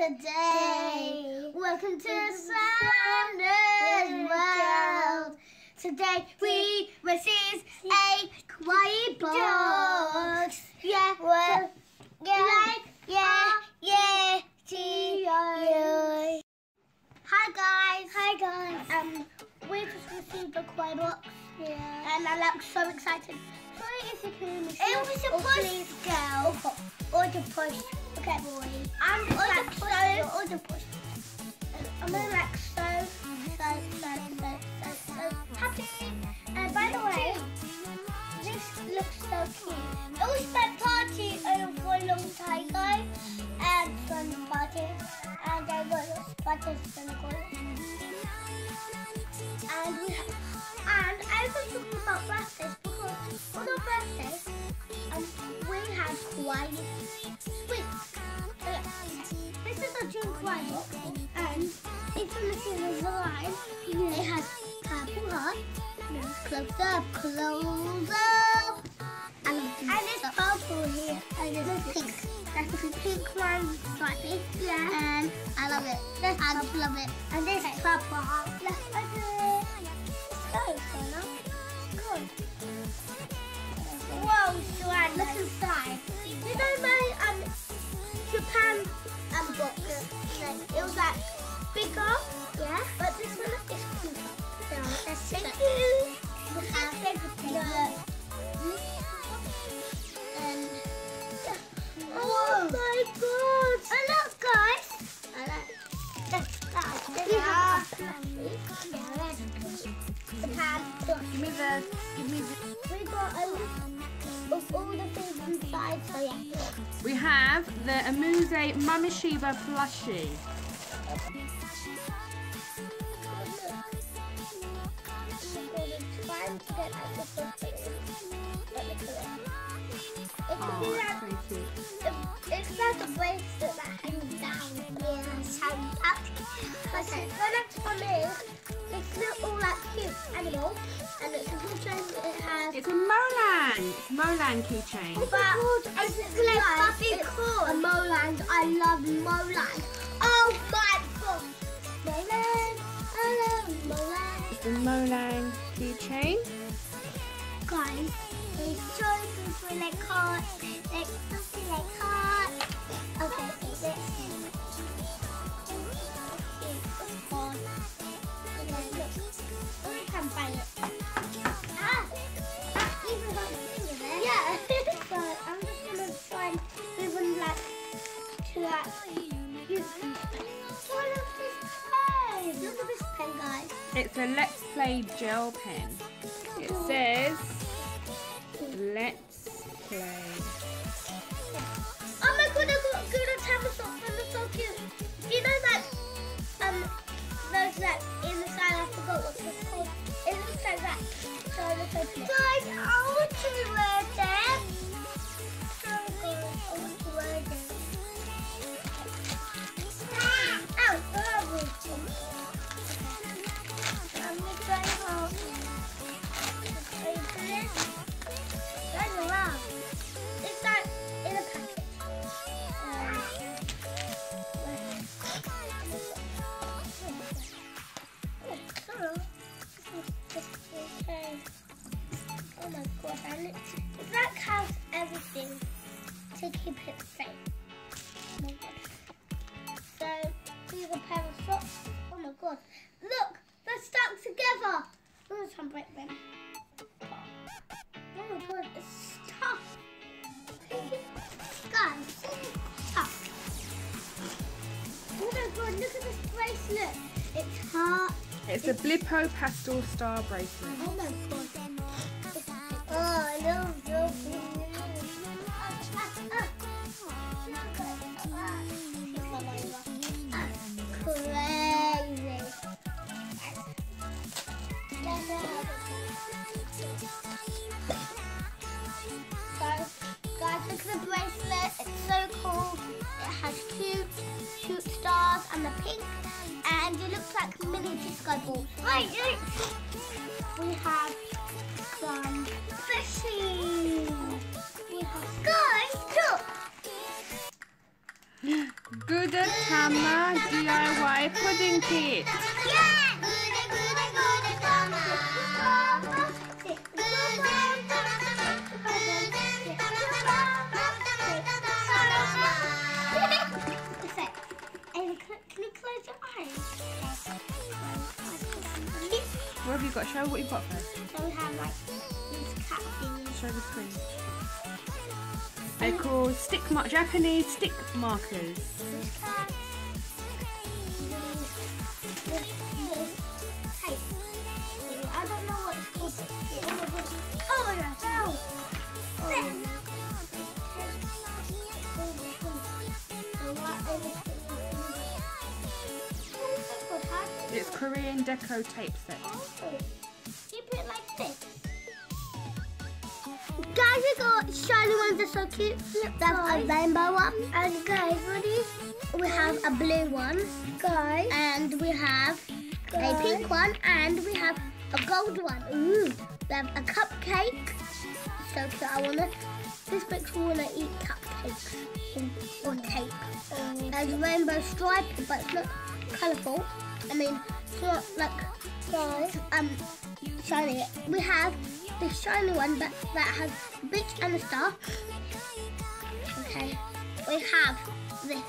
today. Welcome to Sarana's World. Today we receive a Kawaii Box. Yeah, well, yeah. T-O. Hi guys. We just received a Kawaii Box. Yeah. And I'm like so excited. It was a push girl. Or the push. Okay. Boy. I'm just like so. Or the push. I'm like so happy. And by the way, this looks so cute. It was my party for a long time ago. And fun party. And I got lots of parties from the and we have. And I was talking about breakfast. On our birthday, we had Kawaii sweets. This is a June Kawaii box, and if you look in the line, it has purple heart, close up, and it's purple here, and it's pink. That's the pink one, stripy. Yeah. And I love it. I love it. And this purple heart. Let's open it. Whoa, Joanne, look inside. You know my Japan box? It was like bigger, yeah. But this one is cool. So let's see. Thank you. Oh my god! And look, guys. We got a list of all the things inside, so yeah. We have the Amuse Mameshiba plushie. It's like a bracelet that hangs down. Yeah, it's hanging up. But the next one is this little like cute animal, and it's a keychain. It has. It's a Molang. Molang keychain. But it's called a Molang. I love Molang. Oh my god. Molang. I love Molang. It's a Molang keychain. Guys, these choices were like hot. Like something like hot. Okay, it's a Let's Play gel pen. It says, Let's Play. Oh my god, I got Gudetama socks and they're so cute. Do you know that, those that in the side, I forgot what they're called. It looks like that. So let's open it. Guys, I want to wear them. Oh god, I want to wear them. To keep it safe. Oh my god. So, these are a pair of socks. Oh my god. Look, they're stuck together. I'm going to try and break them. Oh my god, it's tough. Guys, it's tough. Oh my god, look at this bracelet. It's hard. It's a Blippo Pastel Star Bracelet. Oh my god. Oh, I love it. And the pink, and it looks like mini disco balls. Right, we have some fishies. We have guys, look. Good Gudetama DIY pudding kit. Yeah! Can you close your eyes? What have you got? Show what you've got first. So we have like these cat things. Show the screen. They're called Japanese stick markers. These cats. I don't know what it's called. Oh my God! Oh. It's Korean deco tape set. Oh, you put it like this. Guys, we got shiny ones that are so cute. That's a rainbow one. And guys, ready? We have a blue one. Guys. And we have a pink one. And we have a gold one. Ooh. We have a cupcake. So cute. This makes me want to eat cupcakes or cake. There's a rainbow stripe, but it's not colourful. I mean, it's not like shiny. We have this shiny one that has a beach and a star. Okay, we have this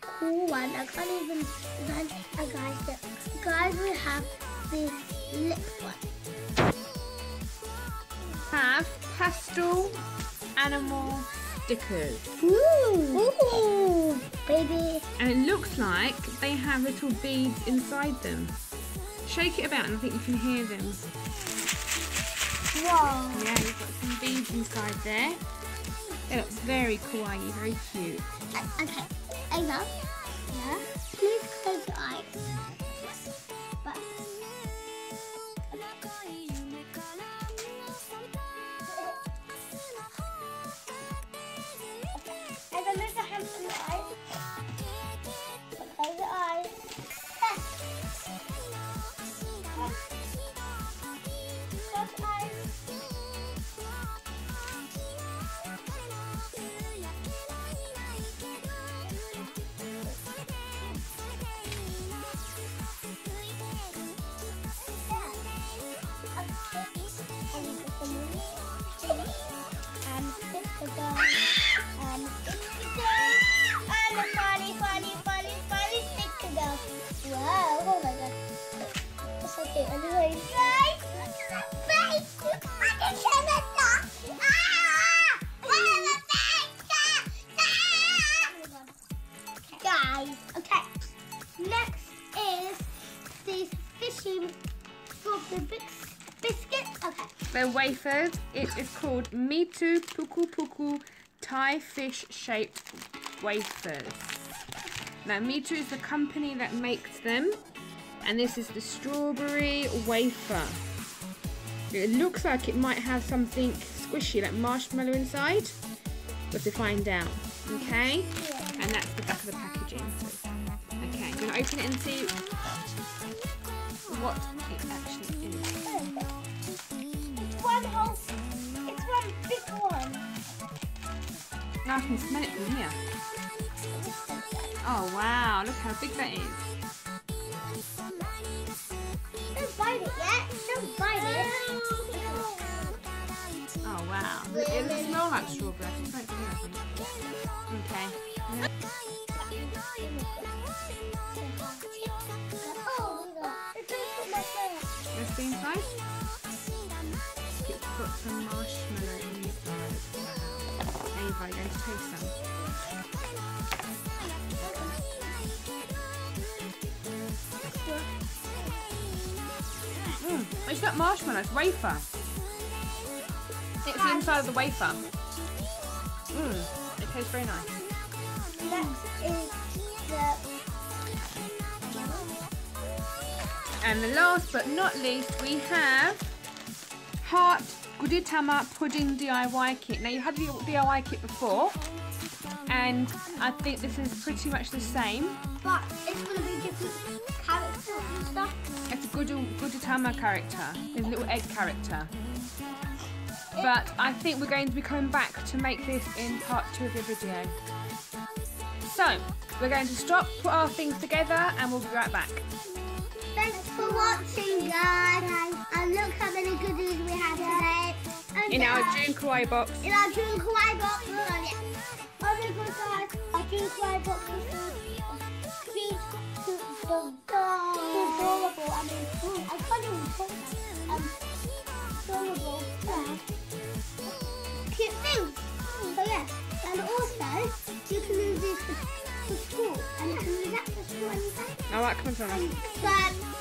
cool one. I can't even design a guy's lip. Guys, we have this lip one. We have pastel animal stickers. Ooh. Ooh. Baby. And it looks like they have little beads inside them. Shake it about and I think you can hear them. Whoa. Yeah, you've got some beads inside there. It looks very kawaii, very cute. Okay, Ava. Yeah? Please close your eyes. But... Ava, move the hands from your eyes. They're wafers. It is called Meito Puku Puku Tai fish shaped wafers. Now Meito is the company that makes them, and this is the strawberry wafer. It looks like it might have something squishy like marshmallow inside. We'll have to find out. Okay, and that's the back of the packaging. Okay, I'm gonna open it and see what it actually is. It's one big one. Now I can smell it from here. Oh wow, look how big that is. Don't bite it yet. Don't bite it. Oh wow. It doesn't smell like strawberry. It's like anything. Okay. Oh, let's see inside. Got some marshmallow inside. Ava, you're going to taste some. It's not marshmallow, it's wafer. It's the inside of the wafer. It tastes very nice. And the last but not least, we have Heart Gudetama Pudding DIY Kit. Now you had the DIY kit before, and I think this is pretty much the same. But it's going to be different characters and stuff. It's a Gudetama character. There's a little egg character. But I think we're going to be coming back to make this in part 2 of the video. So, we're going to stop, put our things together, and we'll be right back. Thanks for watching, guys. And look how many goodies we had today. And in our June Kawaii box. In our June Kawaii box. Oh my God, guys. Our June Kawaii box is cute, adorable. I mean, I can't even put that. Adorable. Cute things. So yeah. And also, you can use this for school. And you can use that for school anytime. All right, come on. So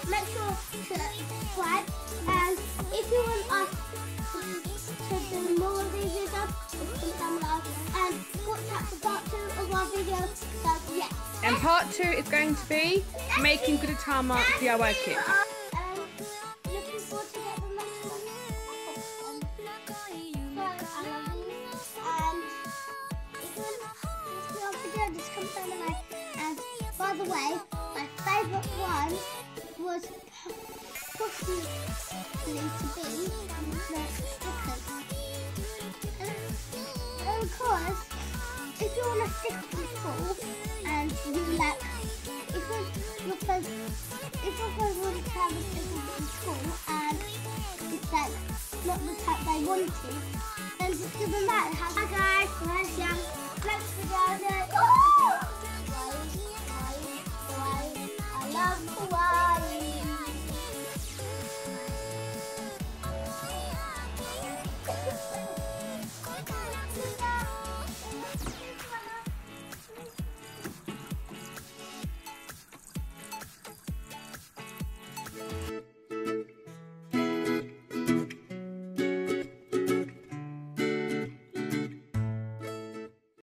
make sure to subscribe. And if you want us to do more of these videos, comment down below. And watch out for part 2 of our video. So yes. And part 2 is going to be making Gudetama DIY kit. By the way, my favourite one was possibly to be stickers. And of course, if you want to stick people and you like, if your friends want to have a sticker from school and it's like not the type they wanted, then just give them that. Have